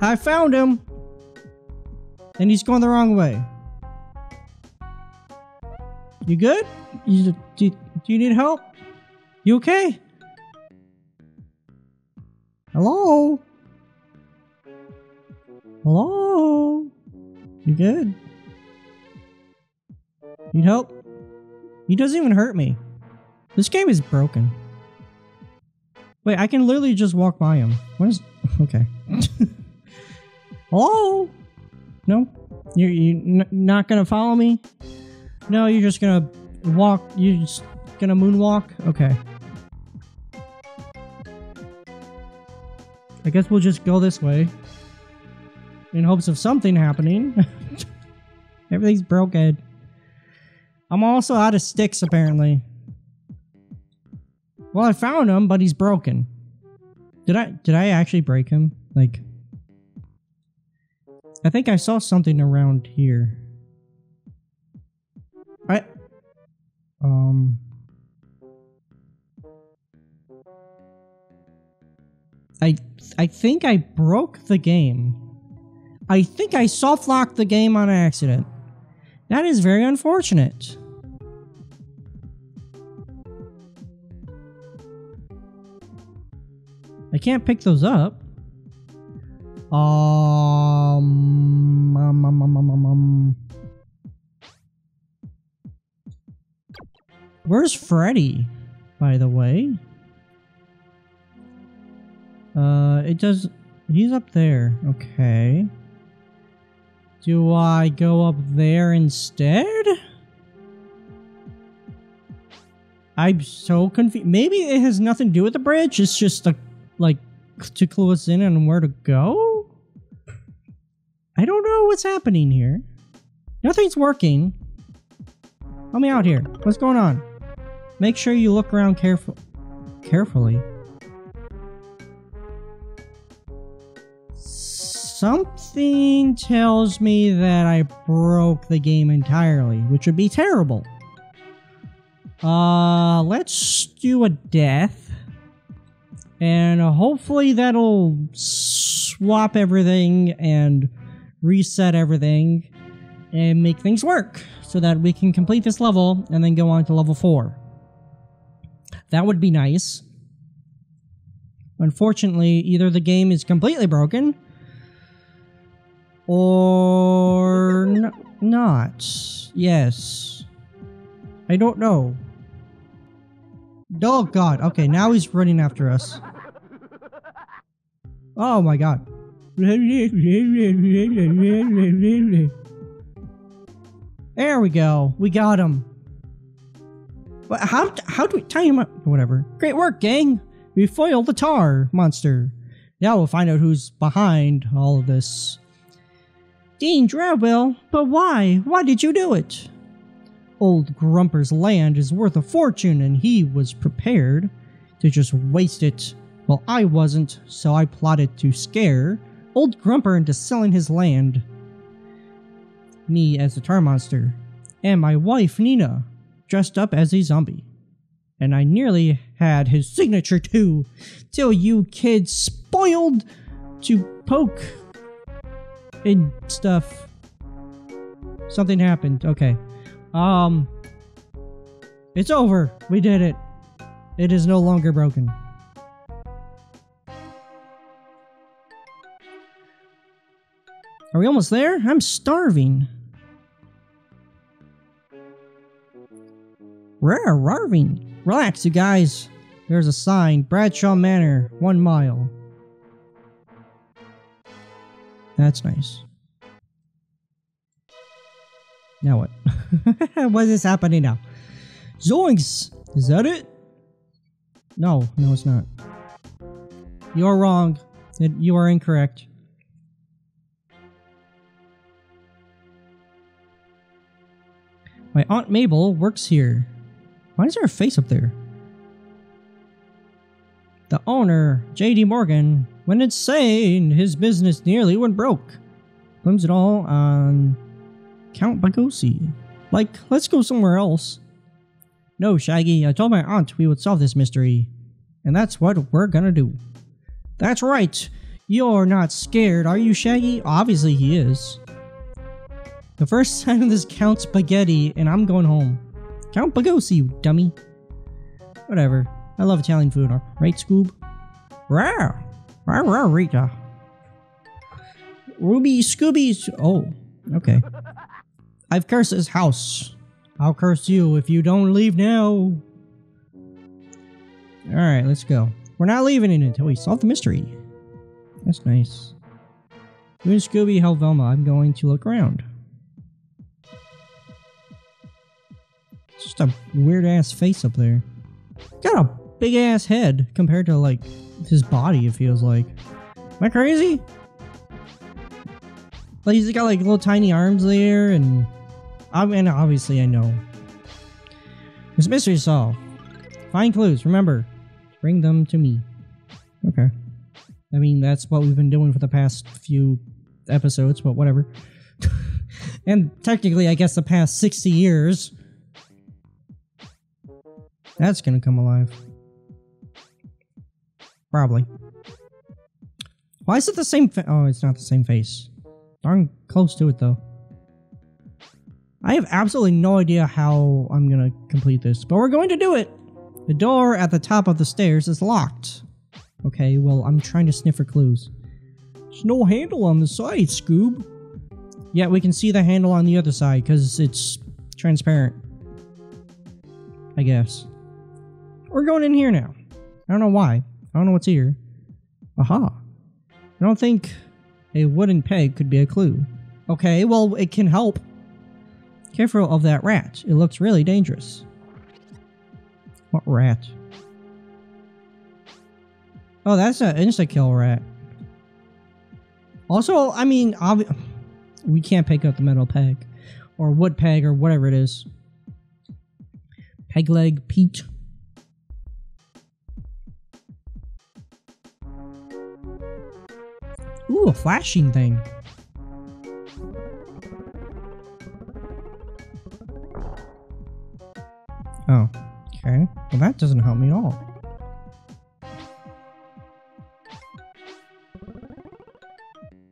I found him! And he's going the wrong way. You good? Do you need help? You okay? Hello? Hello? You good? Need help? He doesn't even hurt me. This game is broken. Wait, I can literally just walk by him. What is... Okay. Hello? No? You're not gonna follow me? No, you're just gonna walk... You're just gonna moonwalk? Okay. I guess we'll just go this way. In hopes of something happening. Everything's broken. I'm also out of sticks, apparently. Well, I found him, but he's broken. Did I actually break him? Like... I think I saw something around here. I think I broke the game. I think I soft-locked the game on accident. That is very unfortunate. I can't pick those up. Where's Freddy, by the way? It does... He's up there. Okay. Do I go up there instead? I'm so confused. Maybe it has nothing to do with the bridge. It's just a... like to clue us in on where to go? I don't know what's happening here. Nothing's working. Help me out here. What's going on? Make sure you look around carefully. Something tells me that I broke the game entirely, which would be terrible. Let's do a death. And hopefully that'll swap everything and reset everything and make things work so that we can complete this level and then go on to level 4. That would be nice. Unfortunately, either the game is completely broken or not. Yes. I don't know. Oh god. Okay, now he's running after us. Oh my god. There we go. We got him. But how do we tie him up? Whatever. Great work, gang. We foiled the tar monster. Now we'll find out who's behind all of this. Dean Dreadwell, but why? Why did you do it? Old Grumper's land is worth a fortune and he was prepared to just waste it. Well, I wasn't, so I plotted to scare old Grumper into selling his land. Me as the tar monster, and my wife Nina, dressed up as a zombie. And I nearly had his signature too, till you kids spoiled to poke and stuff. Something happened, okay. It's over. We did it. It is no longer broken. Are we almost there? I'm starving. Rare Rarving. Relax, you guys. There's a sign. Bradshaw Manor, 1 mile. That's nice. Now what? What is happening now? Zoinks! Is that it? No, no it's not. You're wrong. You are incorrect. My Aunt Mabel works here. Why is there a face up there? The owner, J.D. Morgan, went insane. His business nearly went broke. Blames it all on... Count Bagosi. Like, let's go somewhere else. No, Shaggy, I told my aunt we would solve this mystery. And that's what we're gonna do. That's right! You're not scared, are you, Shaggy? Obviously he is. The first sign of this Count Spaghetti, and I'm going home. Count Bagosi, you dummy. Whatever. I love Italian food, right, Scoob? Rawr! Rawr, rawr, Rita. Ruby Scoobies. Oh, okay. I've cursed his house. I'll curse you if you don't leave now. Alright, let's go. We're not leaving it until we solve the mystery. That's nice. You and Scooby help Velma. I'm going to look around. It's just a weird ass face up there. Got a big ass head compared to like his body, it feels like. Am I crazy? Like he's got like little tiny arms there, and I mean obviously I know. This mystery solved. Find clues. Remember, bring them to me. Okay. I mean that's what we've been doing for the past few episodes, but whatever. And technically, I guess the past 60 years. That's gonna come alive. Probably. Why is it the same face? Oh, it's not the same face. Darn close to it, though. I have absolutely no idea how I'm gonna complete this, but we're going to do it! The door at the top of the stairs is locked. Okay, well, I'm trying to sniff for clues. There's no handle on the side, Scoob. Yeah, we can see the handle on the other side, because it's transparent. I guess. We're going in here now. I don't know why. I don't know what's here. Aha. I don't think a wooden peg could be a clue. Okay, well, it can help. Careful of that rat. It looks really dangerous. What rat? Oh, that's an insta-kill rat. Also, I mean, we can't pick up the metal peg. Or wood peg, or whatever it is. Peg leg Pete. Ooh, a flashing thing. Oh, okay. Well, that doesn't help me at all.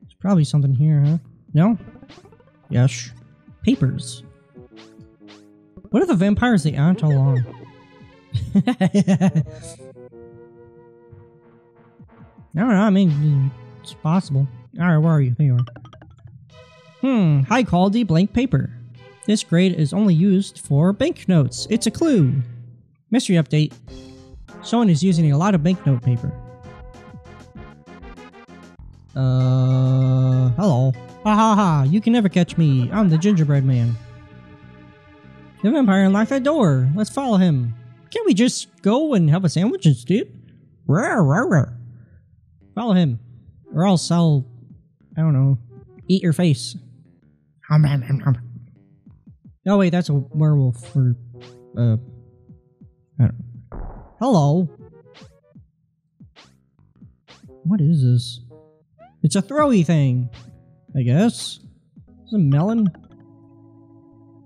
There's probably something here, huh? No? Yes. Papers. What are the vampires they aren't along? I don't know, I mean, it's possible. Alright, where are you? There you are. High quality blank paper. This grade is only used for banknotes. It's a clue. Mystery update. Someone is using a lot of banknote paper. Hello. Ha ha ha, you can never catch me. I'm the gingerbread man. The vampire unlocked that door. Let's follow him. Can't we just go and have a sandwich instead? Rawr, rawr, rawr. Follow him. Or else I'll, I don't know, eat your face. Nom, nom, nom, nom. Oh wait, that's a werewolf for, I don't know. Hello. What is this? It's a throwy thing, I guess. It's a melon.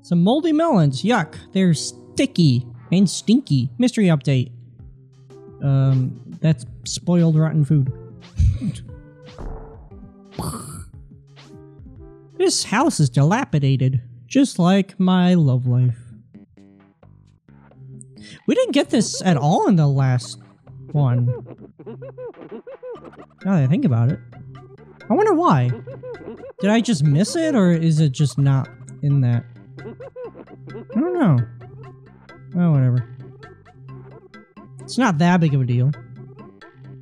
Some moldy melons. Yuck. They're sticky and stinky. Mystery update. That's spoiled rotten food. This house is dilapidated. Just like my love life. We didn't get this at all in the last one. Now that I think about it. I wonder why. Did I just miss it or is it just not in that? I don't know. Well, whatever. It's not that big of a deal.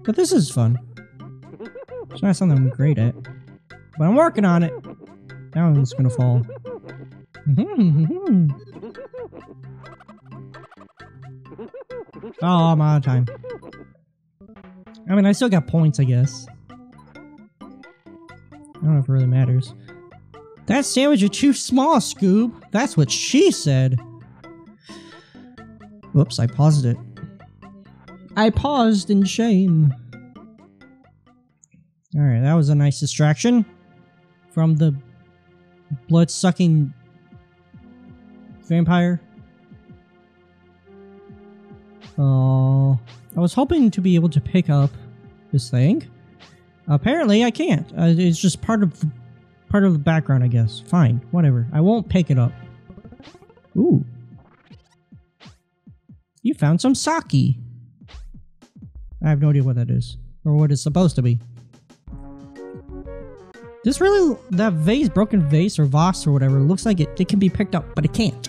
But this is fun. It's not something I'm great at. But I'm working on it. That one's gonna fall. Oh, I'm out of time. I mean, I still got points, I guess. I don't know if it really matters. That sandwich is too small, Scoob. That's what she said. Whoops, I paused it. I paused in shame. Alright, that was a nice distraction from the blood-sucking vampire. I was hoping to be able to pick up this thing. Apparently, I can't. It's just part of the background, I guess. Fine, whatever. I won't pick it up. Ooh. You found some sake. I have no idea what that is. Or what it's supposed to be. This really... That vase, broken vase or vase or whatever, it looks like it can be picked up, but it can't.